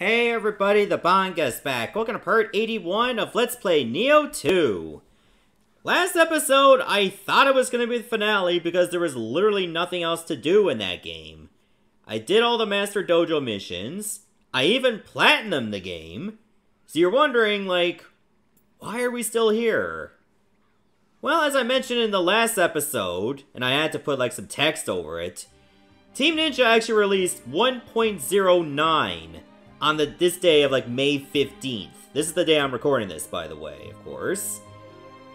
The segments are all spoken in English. Hey everybody, the Banga's back. Welcome to part 81 of Let's Play Nioh 2. Last episode, I thought it was going to be the finale because there was literally nothing else to do in that game. I did all the Master Dojo missions. I even platinumed the game. So you're wondering, like, why are we still here? Well, as I mentioned in the last episode, and I had to put, like, some text over it, Team Ninja actually released 1.09. on this day of, like, May 15th. This is the day I'm recording this, by the way, of course.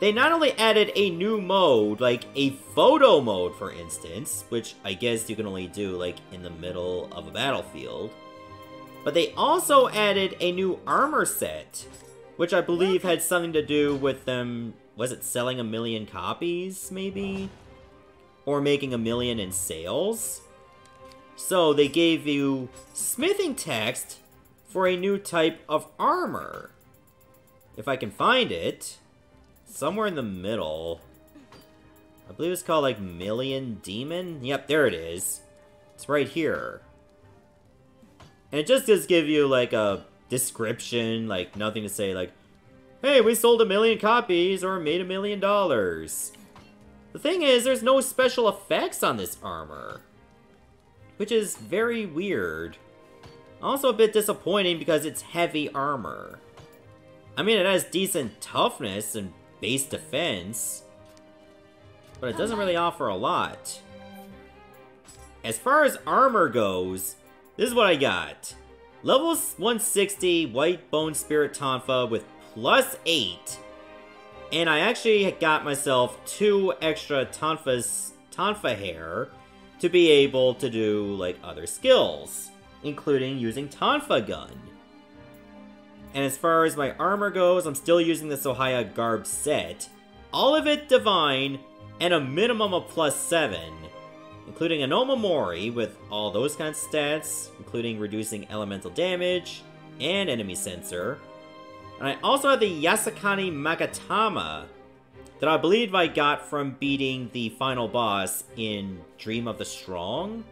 They not only added a new mode, like a photo mode, for instance, which I guess you can only do, like, in the middle of a battlefield, but they also added a new armor set, which I believe had something to do with them, was it selling 1 million copies, maybe? Or making 1 million in sales? So they gave you smithing text for a new type of armor. If I can find it, somewhere in the middle. I believe it's called, like, Million Demon? Yep, there it is. It's right here. And it just does give you, like, a description, like, nothing to say, like, hey, we sold 1 million copies or made $1 million. The thing is, there's no special effects on this armor, which is very weird. Also a bit disappointing because it's heavy armor. I mean, it has decent toughness and base defense, but it doesn't really offer a lot. As far as armor goes, this is what I got. Level 160 White Bone Spirit Tonfa with +8. And I actually got myself 2 extra Tonfa hair to be able to do, like, other skills, including using Tonfa Gun. And as far as my armor goes, I'm still using this Ohaya Garb set. All of it divine, and a minimum of +7. Including an Omamori with all those kinds of stats, including reducing elemental damage, and enemy sensor. And I also have the Yasakani Magatama, that I believe I got from beating the final boss in Dream of the Strong.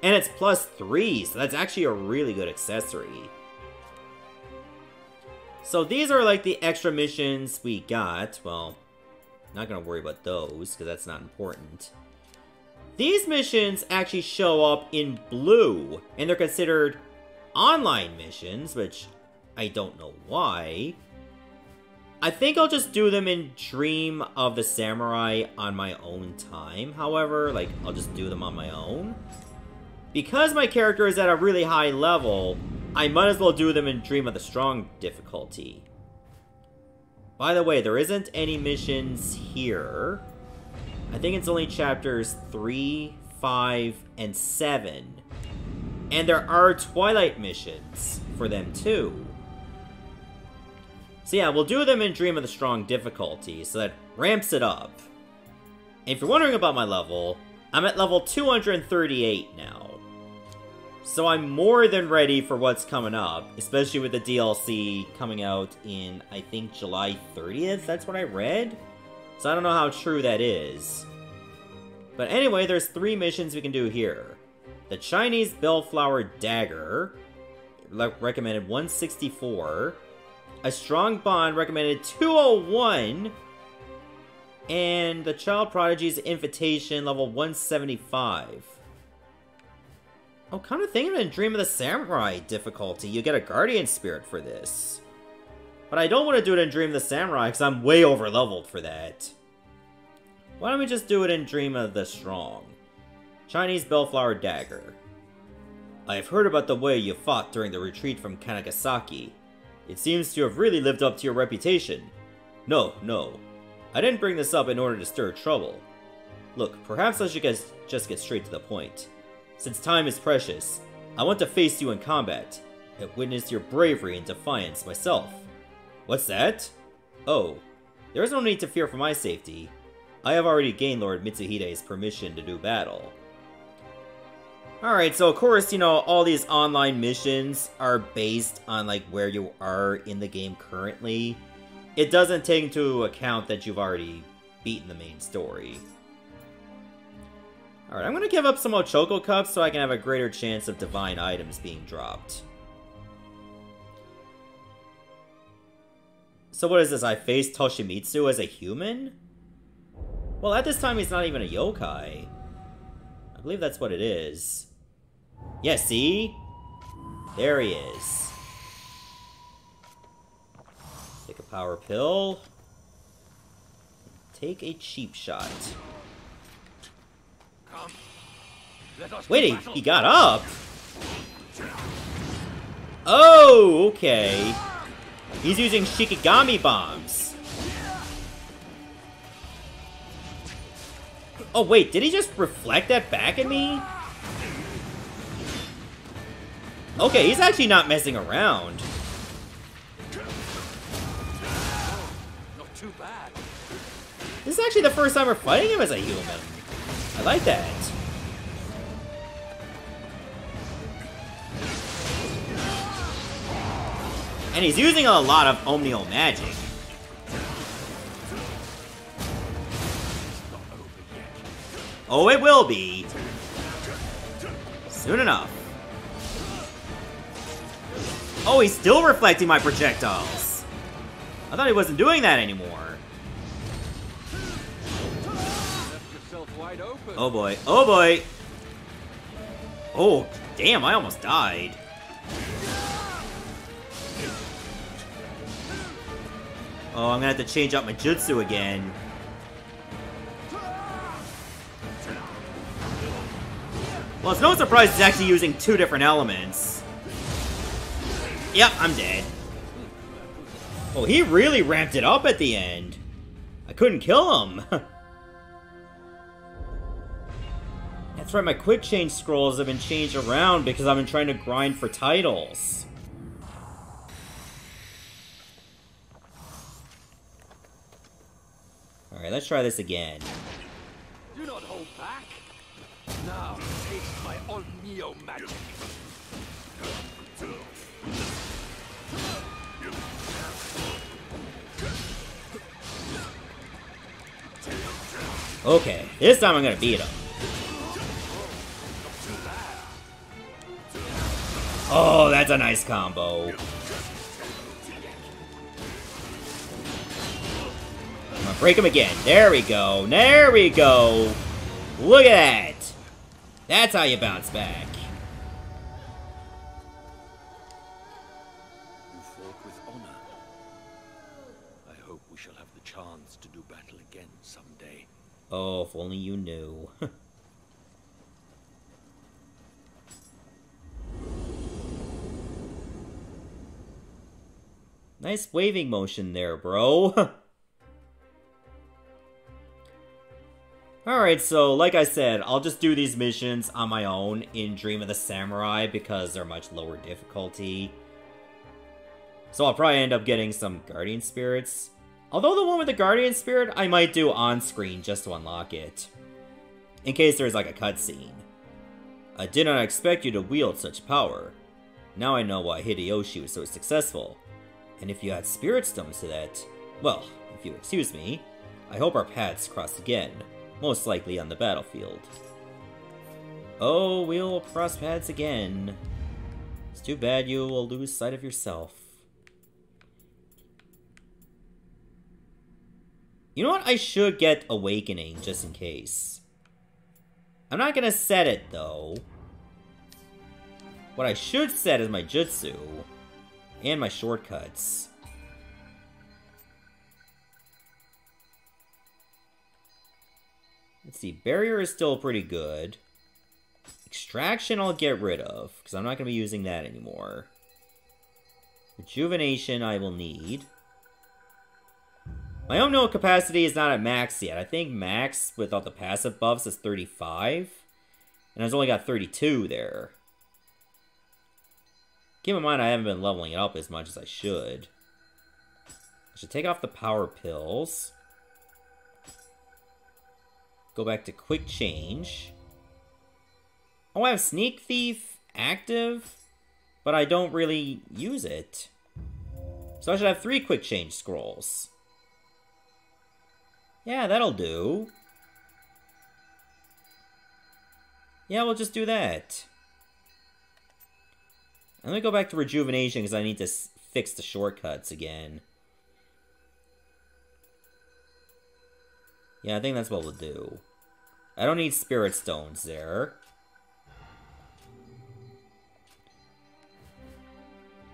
And it's +3, so that's actually a really good accessory. So these are, like, the extra missions we got. Well, not gonna worry about those, because that's not important. These missions actually show up in blue, and they're considered online missions, which I don't know why. I think I'll just do them in Dream of the Samurai on my own time, however. Like, I'll just do them on my own. Because my character is at a really high level, I might as well do them in Dream of the Strong difficulty. By the way, there isn't any missions here. I think it's only chapters 3, 5, and 7. And there are Twilight missions for them too. So yeah, we'll do them in Dream of the Strong difficulty, so that ramps it up. And if you're wondering about my level, I'm at level 238 now. So I'm more than ready for what's coming up, especially with the DLC coming out in, I think, July 30th? That's what I read? So I don't know how true that is. But anyway, there's 3 missions we can do here. The Chinese Bellflower Dagger, recommended 164. A Strong Bond, recommended 201. And the Child Prodigy's Invitation, level 175. I'm kind of thinking in Dream of the Samurai difficulty, you get a Guardian Spirit for this. But I don't want to do it in Dream of the Samurai because I'm way over leveled for that. Why don't we just do it in Dream of the Strong? Chinese Bellflower Dagger. I have heard about the way you fought during the retreat from Kanegasaki. It seems to have really lived up to your reputation. No. I didn't bring this up in order to stir trouble. Look, perhaps I should just get straight to the point. Since time is precious, I want to face you in combat. I witnessed your bravery and defiance myself. What's that? Oh, there is no need to fear for my safety. I have already gained Lord Mitsuhide's permission to do battle. Alright, so of course, you know, all these online missions are based on, like, where you are in the game currently. It doesn't take into account that you've already beaten the main story. Alright, I'm gonna give up some Ochoko Cups so I can have a greater chance of divine items being dropped. So what is this? I faced Toshimitsu as a human? Well, at this time, he's not even a yokai. I believe that's what it is. Yeah, see? There he is. Take a power pill. Take a cheap shot. Wait, he got up? Oh, okay. He's using Shikigami bombs. Oh, wait, did he just reflect that back at me? Okay, he's actually not messing around. Not too bad. This is actually the first time we're fighting him as a human. I like that. And he's using a lot of Omnial Magic. Oh, it will be. Soon enough. Oh, he's still reflecting my projectiles. I thought he wasn't doing that anymore. Oh boy, oh boy. Oh, damn, I almost died. Oh, I'm gonna have to change up my jutsu again. Well, it's no surprise he's actually using two different elements. Yep, I'm dead. Oh, he really ramped it up at the end. I couldn't kill him. That's right, my quick change scrolls have been changed around because I've been trying to grind for titles. Alright, let's try this again. Do not hold back. Now, taste my Omnial Magic. Okay, this time I'm gonna beat him. Oh, that's a nice combo. I'm gonna break him again. There we go. There we go. Look at that. That's how you bounce back. You fought with honor. I hope we shall have the chance to do battle again someday. Oh, if only you knew. Nice waving motion there, bro. Alright, so like I said, I'll just do these missions on my own in Dream of the Samurai because they're much lower difficulty. So I'll probably end up getting some Guardian Spirits. Although the one with the Guardian Spirit, I might do on screen just to unlock it. In case there's like a cutscene. I did not expect you to wield such power. Now I know why Hideyoshi was so successful. And if you add Spirit Stones to that, well, if you excuse me, I hope our paths cross again. Most likely on the battlefield. Oh, we'll cross paths again. It's too bad you will lose sight of yourself. You know what? I should get Awakening, just in case. I'm not gonna set it, though. What I should set is my jutsu. And my shortcuts. Let's see, barrier is still pretty good. Extraction I'll get rid of, because I'm not going to be using that anymore. Rejuvenation I will need. My Omnial capacity is not at max yet. I think max, without the passive buffs, is 35. And I've only got 32 there. Keep in mind I haven't been leveling it up as much as I should. I should take off the power pills. Go back to quick change. Oh, I have Sneak Thief active, but I don't really use it. So I should have 3 quick change scrolls. Yeah, that'll do. Yeah, we'll just do that. I'm gonna go back to rejuvenation because I need to fix the shortcuts again. Yeah, I think that's what we'll do. I don't need Spirit Stones there.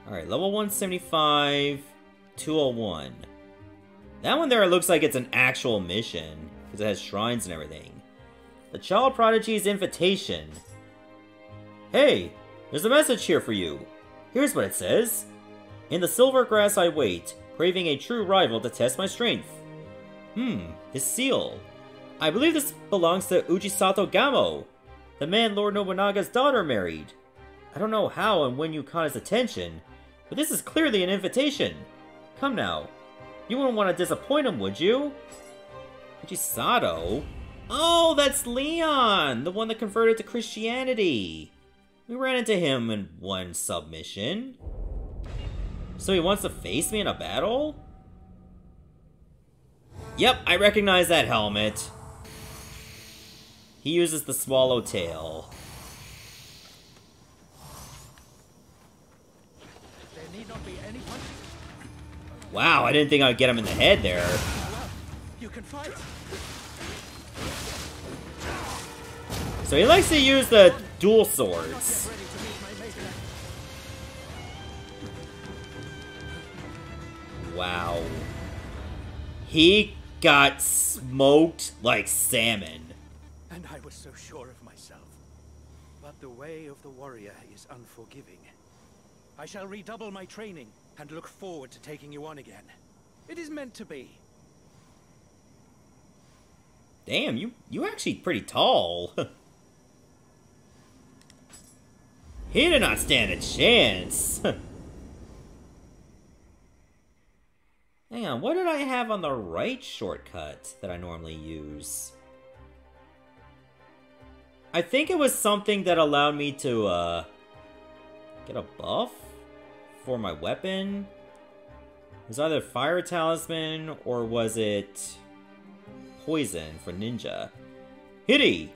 Alright, level 175, 201. That one there looks like it's an actual mission, because it has shrines and everything. The Child Prodigy's Invitation. Hey, there's a message here for you. Here's what it says. In the silver grass I wait, craving a true rival to test my strength. His seal. I believe this belongs to Ujisato Gamo, the man Lord Nobunaga's daughter married. I don't know how and when you caught his attention, but this is clearly an invitation. Come now. You wouldn't want to disappoint him, would you? Ujisato? Oh, that's Leon! The one that converted to Christianity! We ran into him in one submission. So he wants to face me in a battle? Yep, I recognize that helmet. He uses the swallowtail. Wow, I didn't think I'd get him in the head there. So he likes to use the dual swords. Wow. He got smoked like salmon. And I was so sure of myself. But the way of the warrior is unforgiving. I shall redouble my training and look forward to taking you on again. It is meant to be. Damn, you actually pretty tall. He did not stand a chance. Hang on, what did I have on the right shortcut that I normally use? I think it was something that allowed me to, get a buff for my weapon. It was either Fire Talisman or was it Poison for Ninja? Hidey!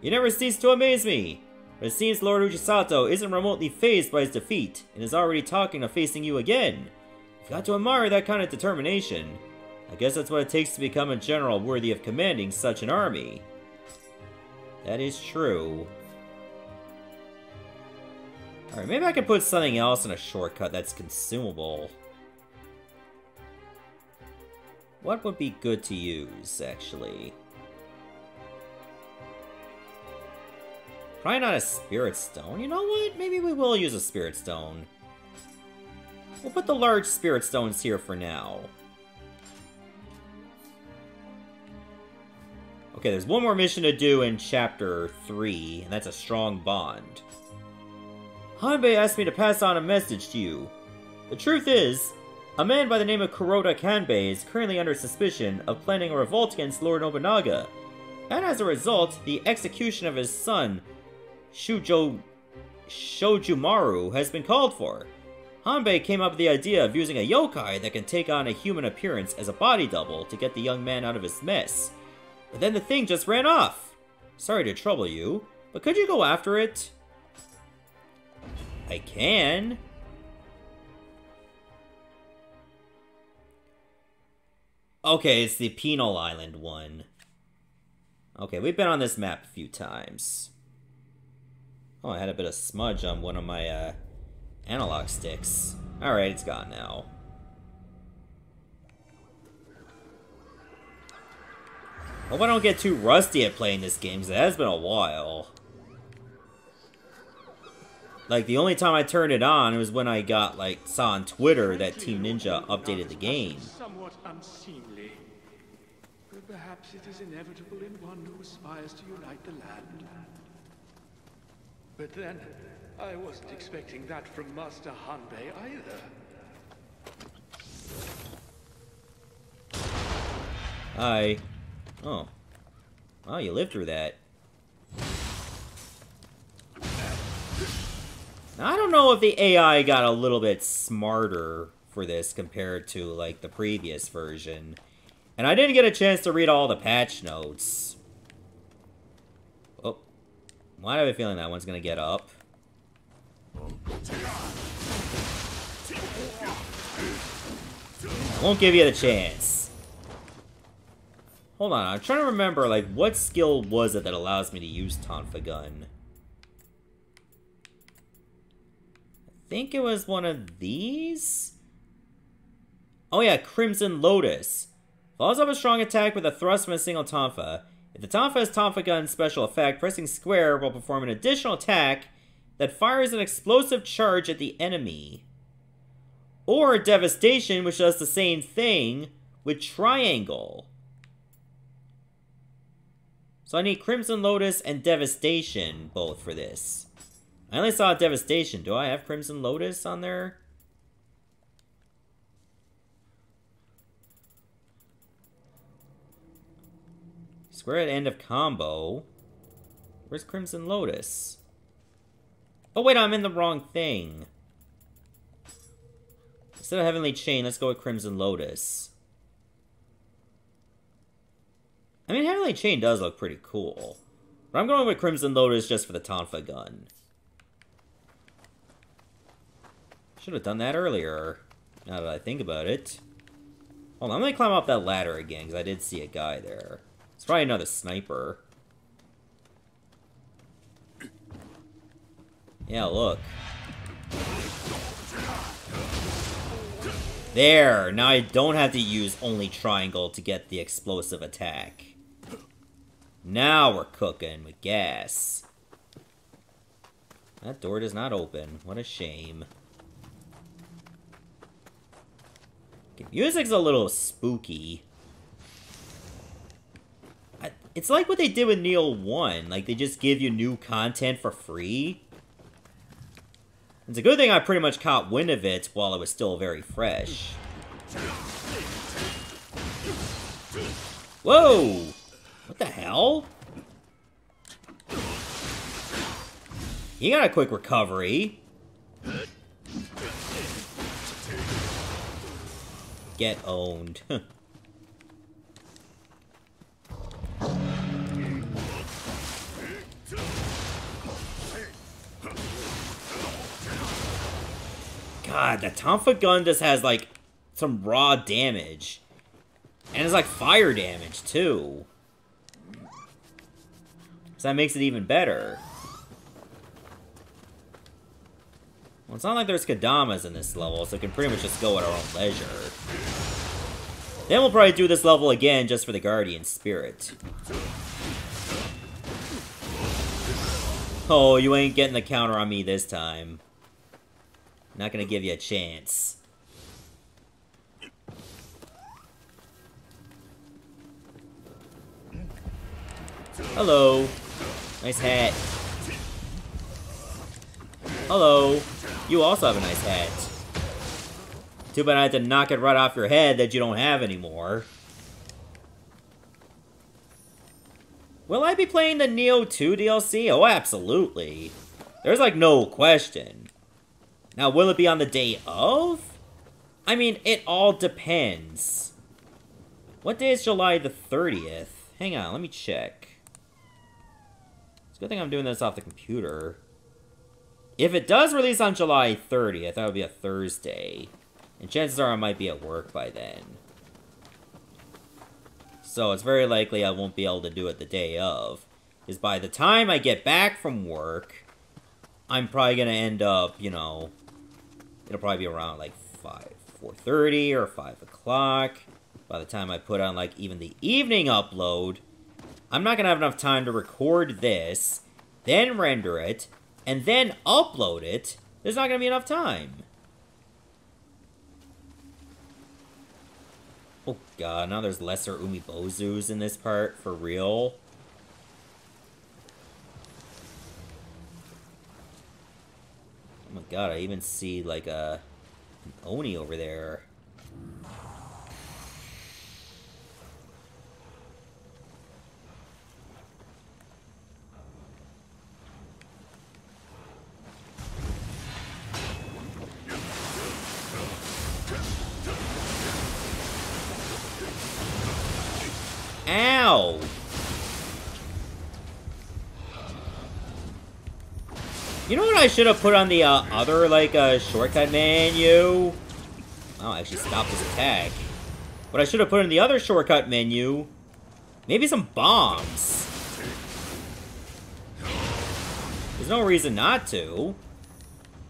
You never cease to amaze me! But it seems Lord Ujisato isn't remotely fazed by his defeat and is already talking of facing you again. You've got to admire that kind of determination. I guess that's what it takes to become a general worthy of commanding such an army. That is true. Alright, maybe I can put something else in a shortcut that's consumable. What would be good to use, actually? Probably not a Spirit Stone. You know what? Maybe we will use a Spirit Stone. We'll put the large Spirit Stones here for now. Okay, there's one more mission to do in Chapter 3, and that's a Strong Bond. Hanbei asked me to pass on a message to you. The truth is, a man by the name of Kuroda Kanbei is currently under suspicion of planning a revolt against Lord Nobunaga, and as a result, the execution of his son, Shojumaru, has been called for. Hanbei came up with the idea of using a yokai that can take on a human appearance as a body double to get the young man out of his mess. But then the thing just ran off. Sorry to trouble you, but could you go after it? I can. Okay, it's the Penal Island one. Okay, we've been on this map a few times. Oh, I had a bit of smudge on one of my analog sticks. Alright, it's gone now. Hope I don't get too rusty at playing this game, because it has been a while. Like, the only time I turned it on, it was when I got, saw on Twitter that Team Ninja updated the game. Somewhat unseemly. But perhaps it is inevitable in one who aspires to unite the land. But then, I wasn't expecting that from Master Hanbei either. Hi. Oh. Wow, you lived through that. Now, I don't know if the AI got a little bit smarter for this compared to, the previous version. And I didn't get a chance to read all the patch notes. Oh. Why do I have a feeling that one's gonna get up? I won't give you the chance. Hold on, I'm trying to remember, like, what skill was it that allows me to use Tonfa Gun? I think it was one of these? Oh yeah, Crimson Lotus. Follows up a strong attack with a thrust from a single Tonfa. If the Tonfa has Tonfa Gun special effect, pressing square will perform an additional attack that fires an explosive charge at the enemy. Or Devastation, which does the same thing with Triangle. So I need Crimson Lotus and Devastation both for this. I only saw Devastation. Do I have Crimson Lotus on there? Square at end of combo. Where's Crimson Lotus? Oh wait, I'm in the wrong thing. Instead of Heavenly Chain, let's go with Crimson Lotus. I mean, Heavenly Chain does look pretty cool. But I'm going with Crimson Lotus just for the Tonfa Gun. Should have done that earlier, now that I think about it. Hold on, I'm going to climb up that ladder again, because I did see a guy there. It's probably another sniper. Yeah, look. There! Now I don't have to use only triangle to get the explosive attack. Now we're cooking with gas. That door does not open. What a shame. Okay, music's a little spooky. It's like what they did with Nioh 1. Like, they just give you new content for free. It's a good thing I pretty much caught wind of it while it was still very fresh. Whoa! What the hell? You got a quick recovery. Get owned. God, the Tonfa Gun just has, like, some raw damage. And it's, like, fire damage, too. So that makes it even better. Well, it's not like there's Kadamas in this level, so it can pretty much just go at our own leisure. Then we'll probably do this level again just for the Guardian Spirit. Oh, you ain't getting the counter on me this time. Not gonna give you a chance. Hello. Nice hat. Hello. You also have a nice hat. Too bad I had to knock it right off your head that you don't have anymore. Will I be playing the Nioh 2 DLC? Oh, absolutely. There's like no question. Now, will it be on the day of? I mean, it all depends. What day is July the 30th? Hang on, let me check. It's a good thing I'm doing this off the computer. If it does release on July 30th, that would be a Thursday. And chances are I might be at work by then. So it's very likely I won't be able to do it the day of. Because by the time I get back from work, I'm probably going to end up, you know... It'll probably be around, like, 4:30 or 5 o'clock. By the time I put on, like, even the evening upload, I'm not going to have enough time to record this, then render it, and then upload it. There's not going to be enough time. Oh, God, now there's lesser Umibozus in this part, for real. Oh my god, I even see, like, an Oni over there. Ow! You know what I should have put on the other, like, shortcut menu? Oh, I actually stopped this attack. What I should have put in the other shortcut menu Maybe some bombs. There's no reason not to.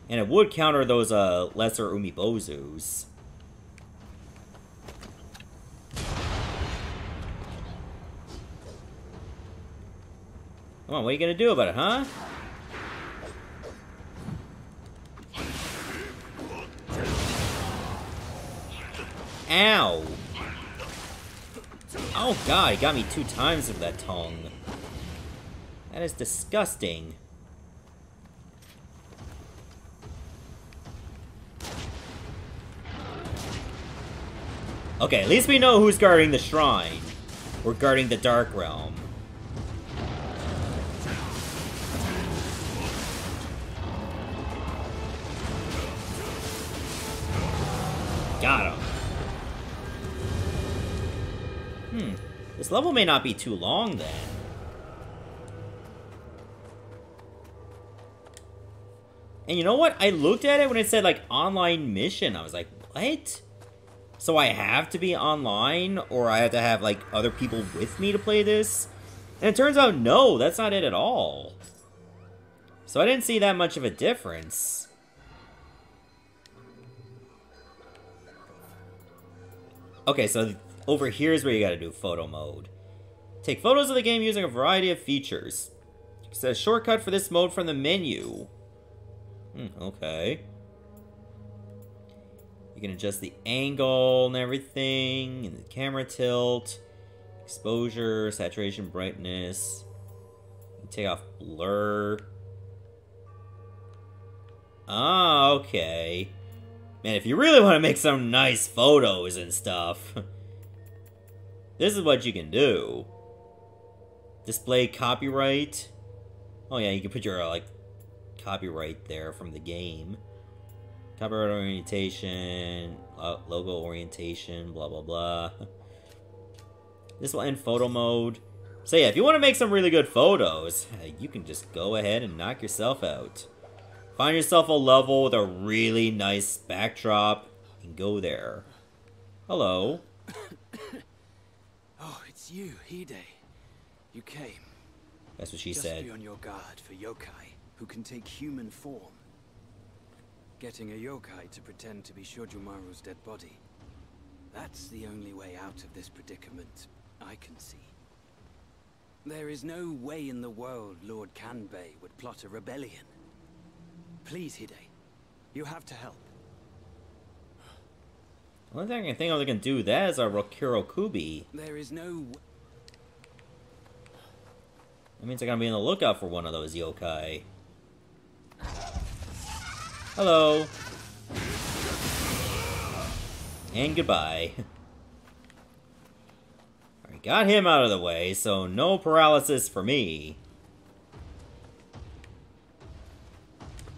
And it would counter those lesser Umibozus. Come on, what are you gonna do about it, huh? Ow! Oh god, he got me 2 times with that tongue. That is disgusting. Okay, at least we know who's guarding the shrine. We're guarding the Dark Realm. Got him. Hmm. This level may not be too long, then. And you know what? I looked at it when it said, like, online mission. I was like, what? So I have to be online, or I have to have, like, other people with me to play this? And it turns out, no, that's not it at all. So I didn't see that much of a difference. Okay, so over here is where you gotta do photo mode. Take photos of the game using a variety of features. Set a shortcut for this mode from the menu. Okay. You can adjust the angle and everything, and the camera tilt, exposure, saturation, brightness. You can take off blur. Ah, okay. Man, if you really want to make some nice photos and stuff, this is what you can do. Display copyright. Oh yeah, you can put your like copyright there from the game. Copyright orientation, logo orientation, blah, blah, blah. This will end photo mode. So yeah, if you want to make some really good photos, you can just go ahead and knock yourself out. Find yourself a level with a really nice backdrop and go there. Hello. Oh, it's you, Hide. You came. That's what she said. Just be on your guard for yokai who can take human form. Getting a yokai to pretend to be Shojumaru's dead body. That's the only way out of this predicament I can see. There is no way in the world Lord Kanbei would plot a rebellion. Please, Hide. You have to help. The only thing I can think of that can do that is a Rokuro Kubi. There is no... That means I gotta be on the lookout for one of those yokai. Hello. And goodbye. Alright, got him out of the way, so no paralysis for me.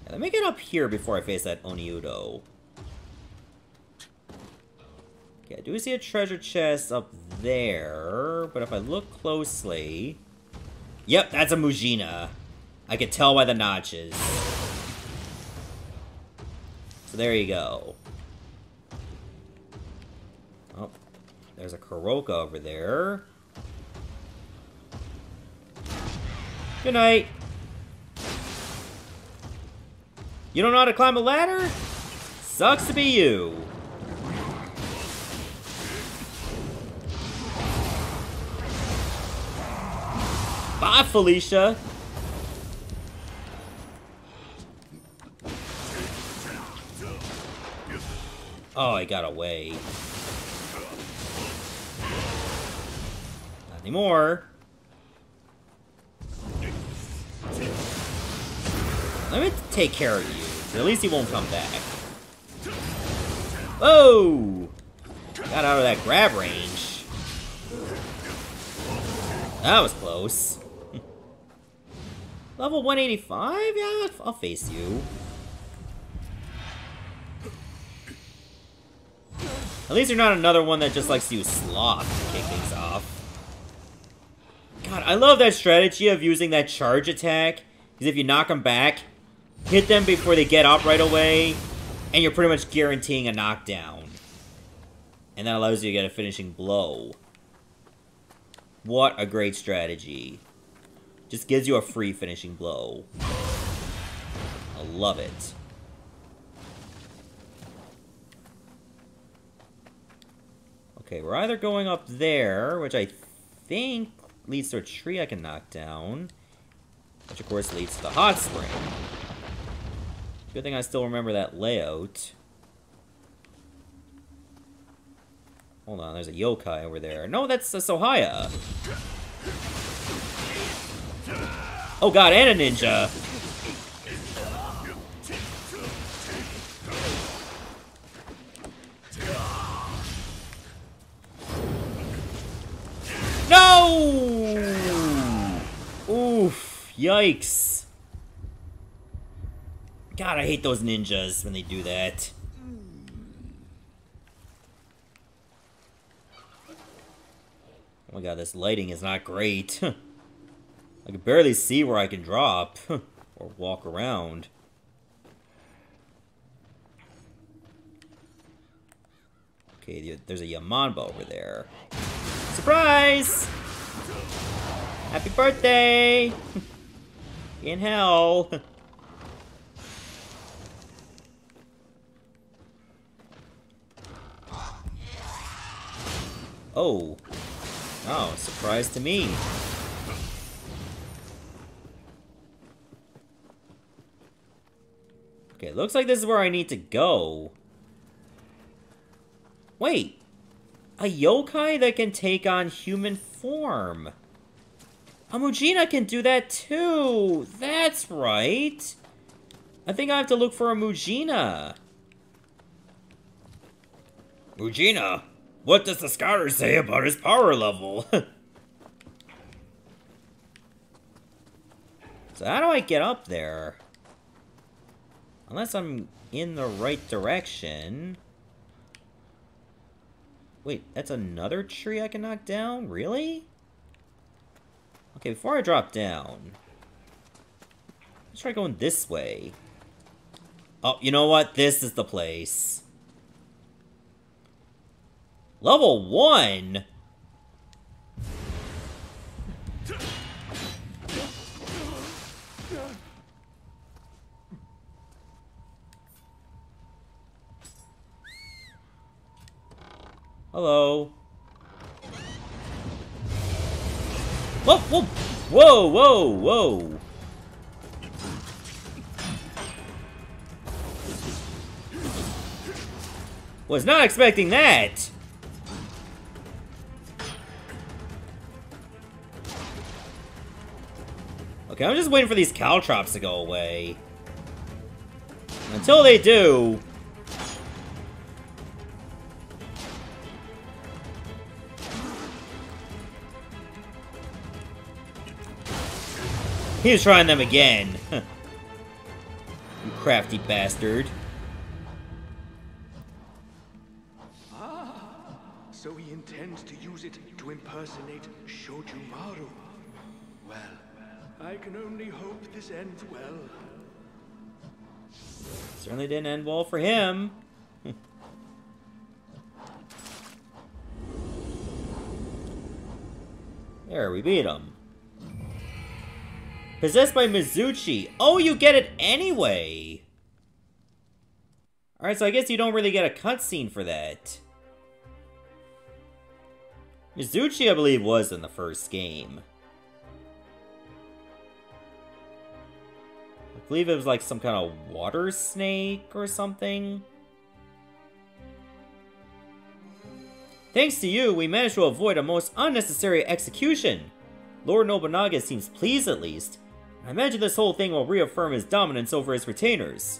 Now, let me get up here before I face that Oni Udo. Okay, I do see a treasure chest up there, but if I look closely... Yep, that's a Mujina. I could tell by the notches. So there you go. Oh, there's a Kuroka over there. Good night. You don't know how to climb a ladder? Sucks to be you. Bye, Felicia. Oh, I got away. Not anymore. Let me take care of you. So at least he won't come back. Whoa! Got out of that grab range. That was close. Level 185? Yeah, I'll face you. At least you're not another one that just likes to use sloth to kick things off. God, I love that strategy of using that charge attack. Because if you knock them back, hit them before they get up right away, and you're pretty much guaranteeing a knockdown. And that allows you to get a finishing blow. What a great strategy. Just gives you a free finishing blow. I love it. Okay, we're either going up there, which I think leads to a tree I can knock down, which of course leads to the hot spring. Good thing I still remember that layout. Hold on, there's a yokai over there. No, that's a Sohaya. Oh god, and a ninja! No! Oof, yikes. God, I hate those ninjas when they do that. Oh my god, this lighting is not great. I can barely see where I can drop or walk around. Okay, there's a Yamanba over there. Surprise! Happy birthday! In hell! Oh. Oh, surprise to me. Okay, looks like this is where I need to go. Wait! A yokai that can take on human form! A Mujina can do that too! That's right! I think I have to look for a Mujina! Mujina! What does the scouter say about his power level? So how do I get up there? Unless I'm in the right direction... Wait, that's another tree I can knock down? Really? Okay, before I drop down... Let's try going this way. Oh, you know what? This is the place. Level 1?! Hello. Whoa, whoa, whoa, whoa, whoa. Was not expecting that. Okay, I'm just waiting for these caltrops to go away. Until they do. He was trying them again. You crafty bastard. Ah, so he intends to use it to impersonate Shojumaru. Well, I can only hope this ends well. Certainly didn't end well for him. There, we beat him. Possessed by Mizuchi. Oh, you get it anyway! Alright, so I guess you don't really get a cutscene for that. Mizuchi, I believe, was in the first game. I believe it was like some kind of water snake or something. Thanks to you, we managed to avoid a most unnecessary execution. Lord Nobunaga seems pleased at least. I imagine this whole thing will reaffirm his dominance over his retainers.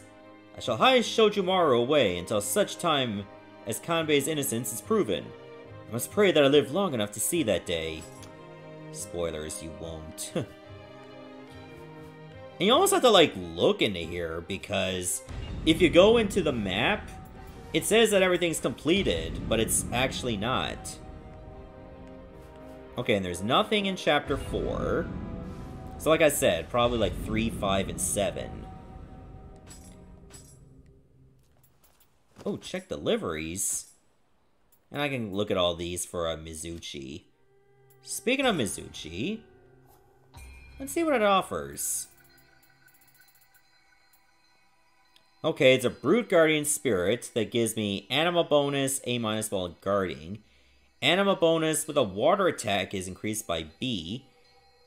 I shall hide Shojumaru away until such time as Kanbei's innocence is proven. I must pray that I live long enough to see that day. Spoilers, you won't. And you almost have to, like, look into here, because if you go into the map, it says that everything's completed, but it's actually not. Okay, and there's nothing in Chapter 4. So like I said, probably like 3, 5, and 7. Oh, check deliveries. And I can look at all these for Mizuchi. Speaking of Mizuchi, let's see what it offers. Okay, it's a Brute Guardian Spirit that gives me Anima bonus, A- while guarding. Anima bonus with a water attack is increased by B.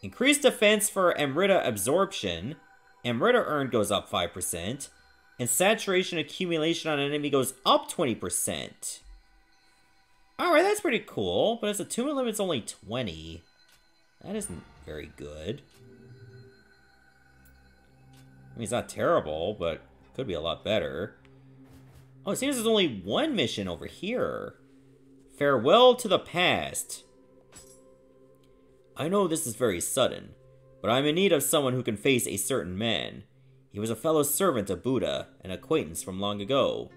Increased defense for Amrita absorption. Amrita earned goes up 5%. And saturation accumulation on an enemy goes up 20%. Alright, that's pretty cool. But its attunement limit's only 20. That isn't very good. I mean, it's not terrible, but it could be a lot better. Oh, it seems there's only one mission over here. Farewell to the past. I know this is very sudden, but I'm in need of someone who can face a certain man. He was a fellow servant of Buddha, an acquaintance from long ago.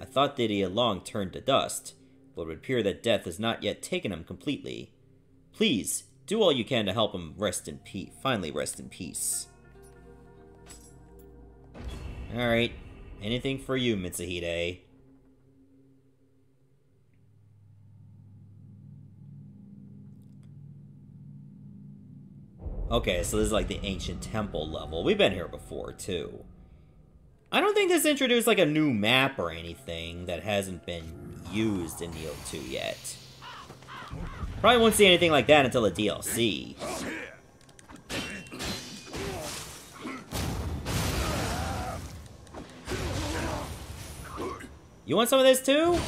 I thought that he had long turned to dust, but it would appear that death has not yet taken him completely. Please, do all you can to help him rest in peace. Finally rest in peace. Alright, anything for you, Mitsuhide. Okay, so this is like the ancient temple level. We've been here before, too. I don't think this introduced like a new map or anything that hasn't been used in Nioh 2 yet. Probably won't see anything like that until the DLC. You want some of this, too?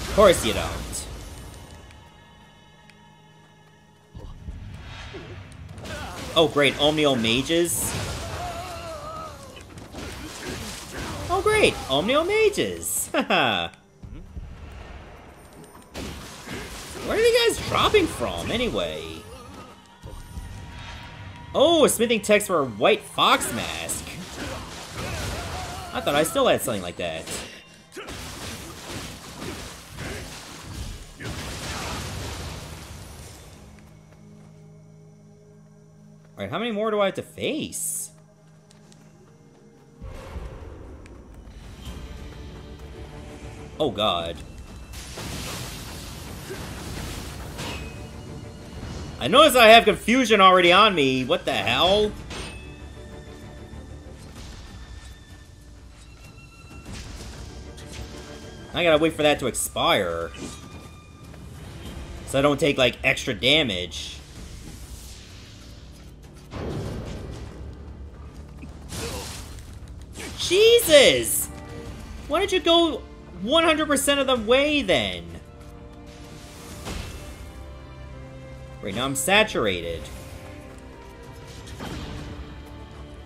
Of course you don't. Oh great, Omnial Mages. Oh great, Omnial Mages. Haha. Where are you guys dropping from anyway? Oh, a smithing text for a white fox mask. I thought I still had something like that. Alright, how many more do I have to face? Oh god. I notice I have confusion already on me. What the hell? I gotta wait for that to expire, so I don't take, like, extra damage. Jesus! Why did you go 100% of the way then? Right now I'm saturated.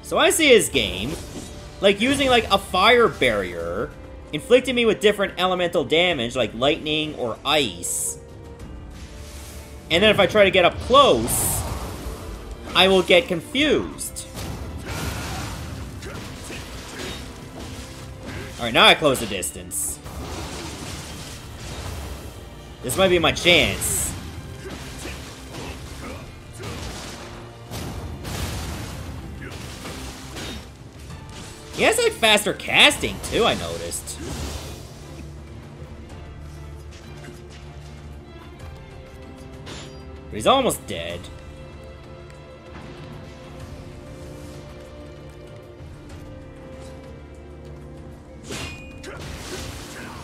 So I see his game, like using like a fire barrier, inflicting me with different elemental damage like lightning or ice. And then if I try to get up close, I will get confused. Alright, now I close the distance. This might be my chance. He has, like, faster casting, too, I noticed. But he's almost dead.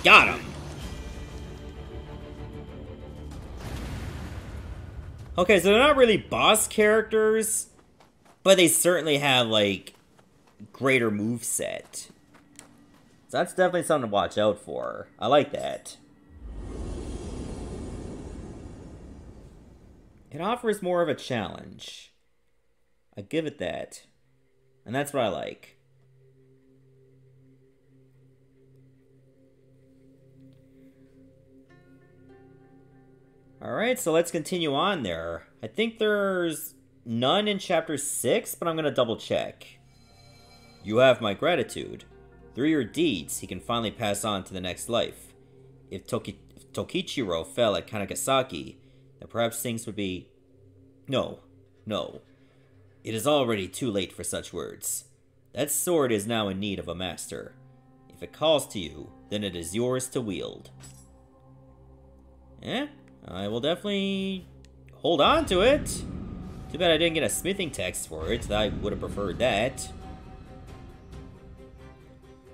Got him. Okay, so they're not really boss characters, but they certainly have, like, greater moveset. So that's definitely something to watch out for. I like that. It offers more of a challenge. I give it that. And that's what I like. Alright, so let's continue on there. I think there's none in Chapter 6, but I'm going to double check. You have my gratitude. Through your deeds, he can finally pass on to the next life. If Tokichiro fell at Kanegasaki, then perhaps things would be... No. It is already too late for such words. That sword is now in need of a master. If it calls to you, then it is yours to wield. Eh? I will definitely hold on to it. Too bad I didn't get a smithing text for it. I would have preferred that.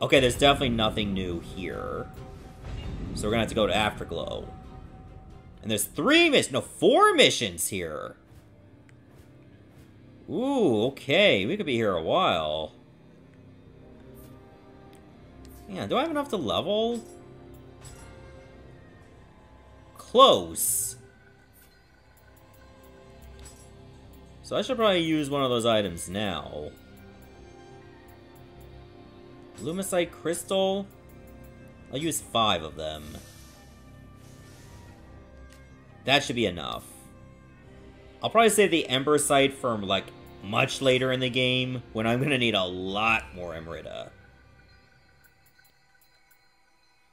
Okay, there's definitely nothing new here. So we're gonna have to go to Afterglow. And there's four missions here. Ooh, okay. We could be here a while. Yeah, do I have enough to level? Close. So I should probably use one of those items now. Lumicite Crystal. I'll use 5 of them. That should be enough. I'll probably save the Embersite for, like, much later in the game, when I'm gonna need a lot more Amrita.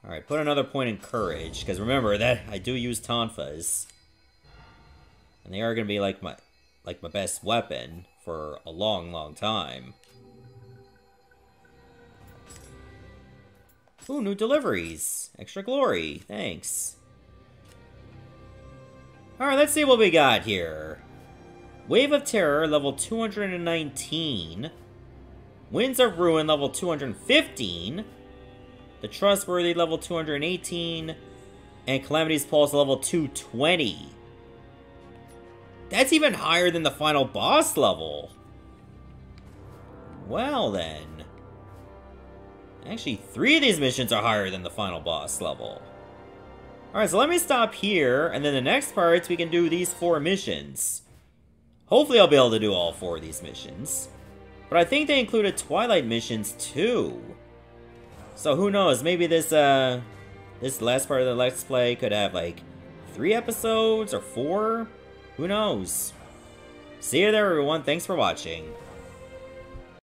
Alright, put another point in Courage, because remember, that I do use Tonfas. And they are gonna be, like, my best weapon for a long, long time. Ooh, new deliveries! Extra glory, thanks. Alright, let's see what we got here. Wave of Terror, level 219. Winds of Ruin, level 215. The Trustworthy, level 218. And Calamity's Pulse, level 220. That's even higher than the final boss level. Well then. Actually, 3 of these missions are higher than the final boss level. Alright, so let me stop here, and then the next part, we can do these 4 missions. Hopefully I'll be able to do all 4 of these missions. But I think they included Twilight missions, too. So who knows, maybe this last part of the Let's Play could have, like, 3 episodes, or 4? Who knows? See you there, everyone. Thanks for watching.